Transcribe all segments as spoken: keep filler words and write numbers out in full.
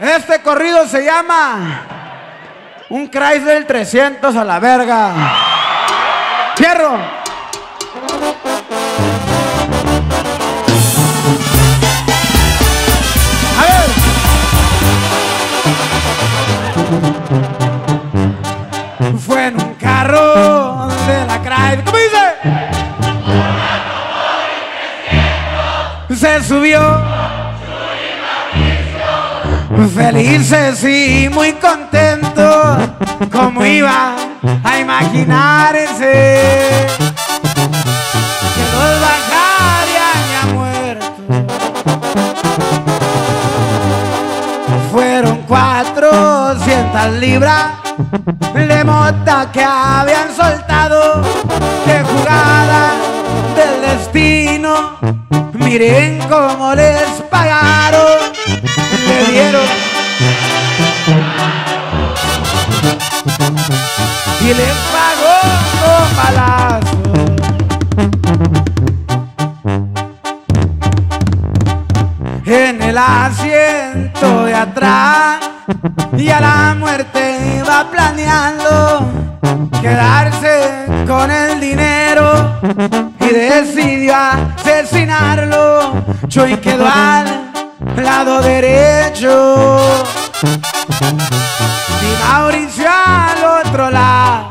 Este corrido se llama Un Chrysler trescientos a la verga. ¡Cierro! A ver. Fue en un carro de la Chrysler. ¿Cómo dice? Se subió felices y muy contentos, como iba a imaginarse que los bajarían ya muertos. Fueron cuatrocientas libras de mota que habían soltado de jugada del destino. Miren cómo les pagaron. Le dieron y le pagó con balazo. En el asiento de atrás y a la muerte iba planeando quedarse con el dinero y decidió asesinarlo. Chuy quedó al lado derecho y Mauricio al otro lado.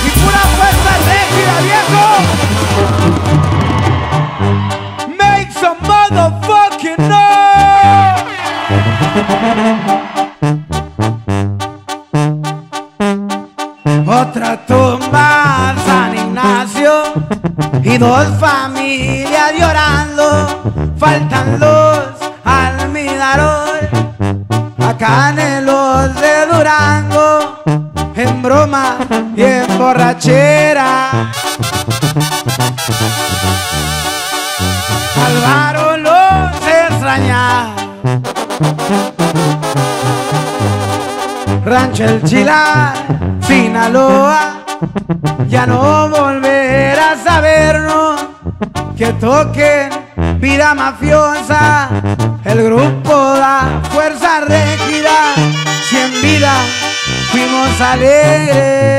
Y pura fuerza regida, viejo. Make some motherfucking noise. Otra tumba, San Ignacio, y dos familias llorando. Faltan los almidaroles, acá en los de Durango, en broma y en borrachera. Álvaro los extraña. Rancho El Chilán, Sinaloa, ya no volverás a vernos. Que toquen Vida Mafiosa, el grupo La Fuerza Regida. Si en vida fuimos alegres.